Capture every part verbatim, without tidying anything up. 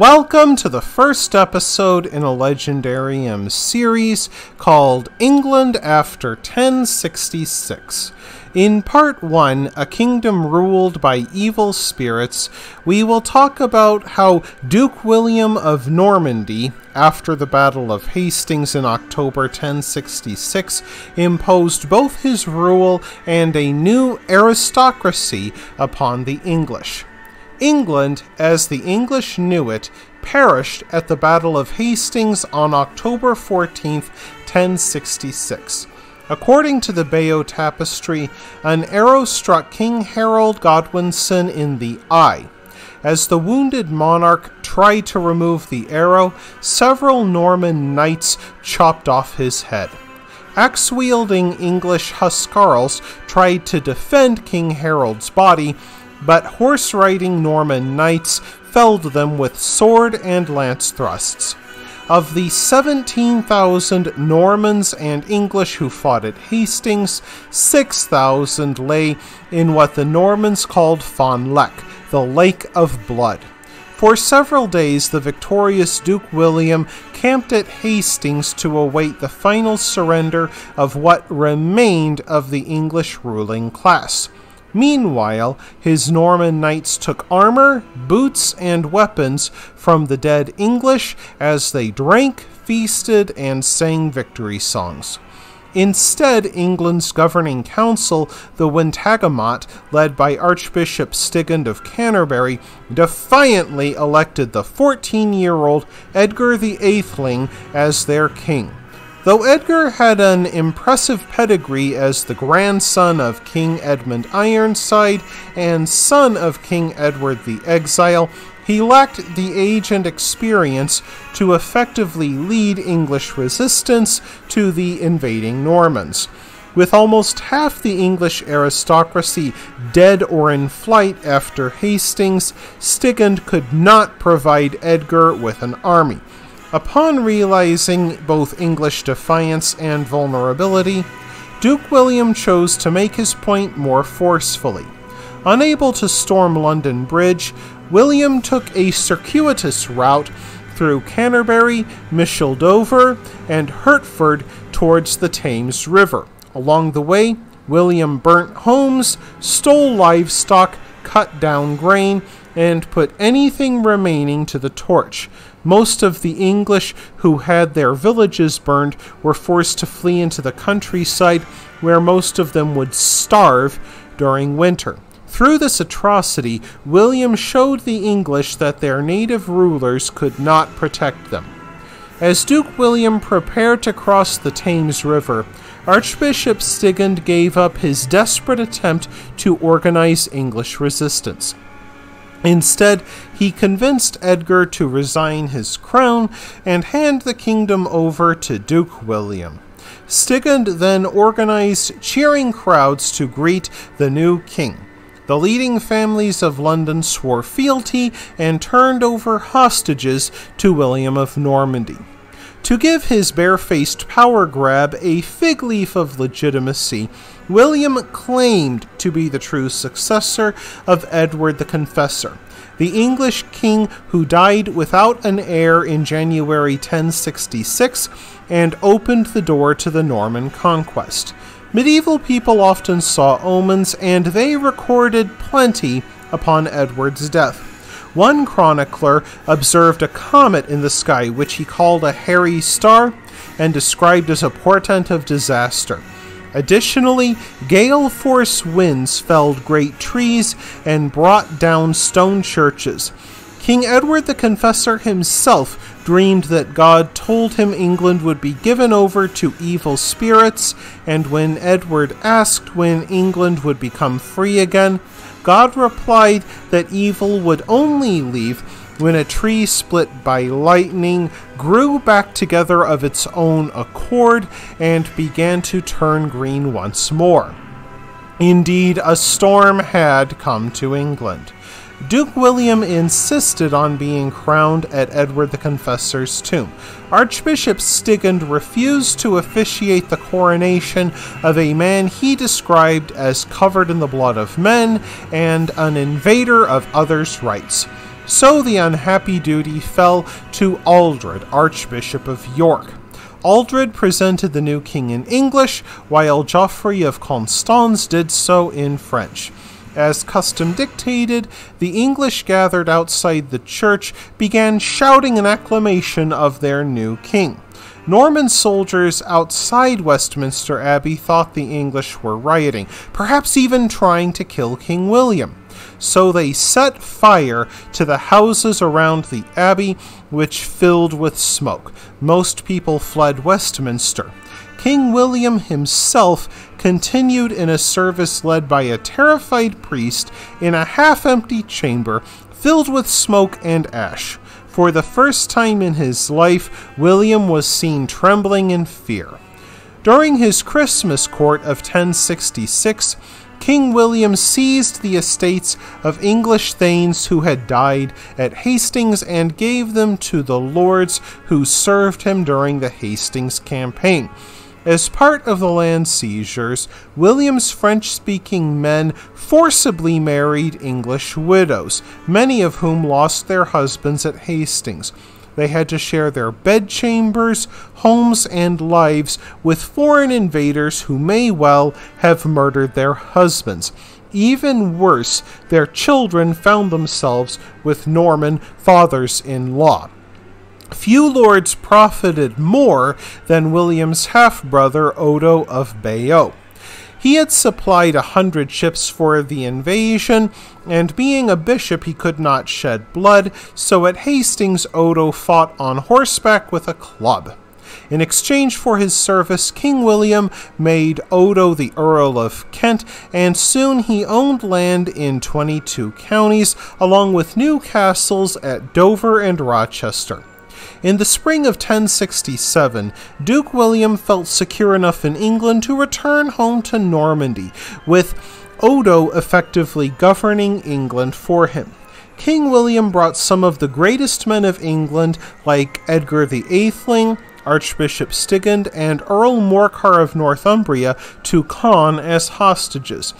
Welcome to the first episode in a Legendarium series called England After ten sixty-six. In part one, A Kingdom Ruled by Evil Spirits, we will talk about how Duke William of Normandy, after the Battle of Hastings in October ten sixty-six, imposed both his rule and a new aristocracy upon the English. England, as the English knew it, perished at the Battle of Hastings on October fourteenth, ten sixty-six. According to the Bayeux Tapestry, an arrow struck King Harold Godwinson in the eye. As the wounded monarch tried to remove the arrow, several Norman knights chopped off his head. Axe-wielding English huscarls tried to defend King Harold's body, but horse-riding Norman knights felled them with sword and lance thrusts. Of the seventeen thousand Normans and English who fought at Hastings, six thousand lay in what the Normans called Fonleck, the Lake of Blood. For several days, the victorious Duke William camped at Hastings to await the final surrender of what remained of the English ruling class. Meanwhile, his Norman knights took armor, boots, and weapons from the dead English as they drank, feasted, and sang victory songs. Instead, England's governing council, the Witenagemot, led by Archbishop Stigand of Canterbury, defiantly elected the fourteen-year-old Edgar the Atheling as their king. Though Edgar had an impressive pedigree as the grandson of King Edmund Ironside and son of King Edward the Exile, he lacked the age and experience to effectively lead English resistance to the invading Normans. With almost half the English aristocracy dead or in flight after Hastings, Stigand could not provide Edgar with an army. Upon realizing both English defiance and vulnerability, Duke William chose to make his point more forcefully. Unable to storm London Bridge, William took a circuitous route through Canterbury, Micheldover, and Hertford towards the Thames River. Along the way, William burnt homes, stole livestock, cut down grain, and put anything remaining to the torch. Most of the English who had their villages burned were forced to flee into the countryside, where most of them would starve during winter. Through this atrocity, William showed the English that their native rulers could not protect them. As Duke William prepared to cross the Thames River, Archbishop Stigand gave up his desperate attempt to organize English resistance. Instead, he convinced Edgar to resign his crown and hand the kingdom over to Duke William. Stigand then organized cheering crowds to greet the new king. The leading families of London swore fealty and turned over hostages to William of Normandy. To give his barefaced power grab a fig leaf of legitimacy, William claimed to be the true successor of Edward the Confessor, the English king who died without an heir in January ten sixty-six and opened the door to the Norman Conquest. Medieval people often saw omens, and they recorded plenty upon Edward's death. One chronicler observed a comet in the sky, which he called a hairy star and described as a portent of disaster. Additionally, gale-force winds felled great trees and brought down stone churches. King Edward the Confessor himself dreamed that God told him England would be given over to evil spirits, and when Edward asked when England would become free again, God replied that evil would only leave when a tree split by lightning grew back together of its own accord and began to turn green once more. Indeed, a storm had come to England. Duke William insisted on being crowned at Edward the Confessor's tomb. Archbishop Stigand refused to officiate the coronation of a man he described as covered in the blood of men and an invader of others' rights. so the unhappy duty fell to Aldred, Archbishop of York. Aldred presented the new king in English, while Geoffrey of Constance did so in French. As custom dictated, the English gathered outside the church, began shouting an acclamation of their new king. Norman soldiers outside Westminster Abbey thought the English were rioting, perhaps even trying to kill King William. So they set fire to the houses around the abbey, which filled with smoke. Most people fled Westminster. King William himself continued in a service led by a terrified priest in a half-empty chamber filled with smoke and ash. For the first time in his life, William was seen trembling in fear. During his Christmas court of ten sixty-six, King William seized the estates of English thanes who had died at Hastings and gave them to the lords who served him during the Hastings campaign. As part of the land seizures, William's French-speaking men forcibly married English widows, many of whom lost their husbands at Hastings. They had to share their bedchambers, homes, and lives with foreign invaders who may well have murdered their husbands. Even worse, their children found themselves with Norman fathers-in-law. Few lords profited more than William's half-brother Odo of Bayeux. He had supplied a hundred ships for the invasion, and being a bishop he could not shed blood, so at Hastings Odo fought on horseback with a club. In exchange for his service, King William made Odo the Earl of Kent, and soon he owned land in twenty-two counties, along with new castles at Dover and Rochester. In the spring of ten sixty-seven, Duke William felt secure enough in England to return home to Normandy, with Odo effectively governing England for him. King William brought some of the greatest men of England, like Edgar the Atheling, Archbishop Stigand, and Earl Morcar of Northumbria, to Caen as hostages.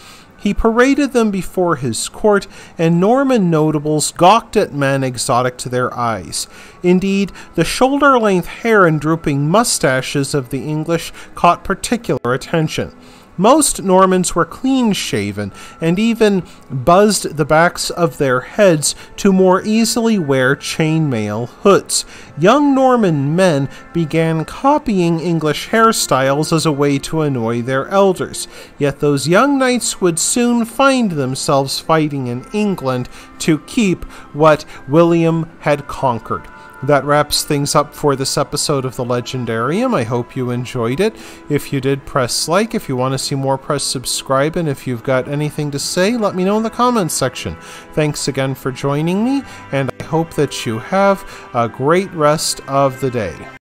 He paraded them before his court, and Norman notables gawked at men exotic to their eyes. Indeed, the shoulder-length hair and drooping mustaches of the English caught particular attention. Most Normans were clean-shaven, and even buzzed the backs of their heads to more easily wear chainmail hoods. Young Norman men began copying English hairstyles as a way to annoy their elders, yet those young knights would soon find themselves fighting in England to keep what William had conquered. That wraps things up for this episode of the Legendarium. I hope you enjoyed it. If you did, press like. If you want to see more, press subscribe. And if you've got anything to say, let me know in the comments section. Thanks again for joining me, and I hope that you have a great rest of the day.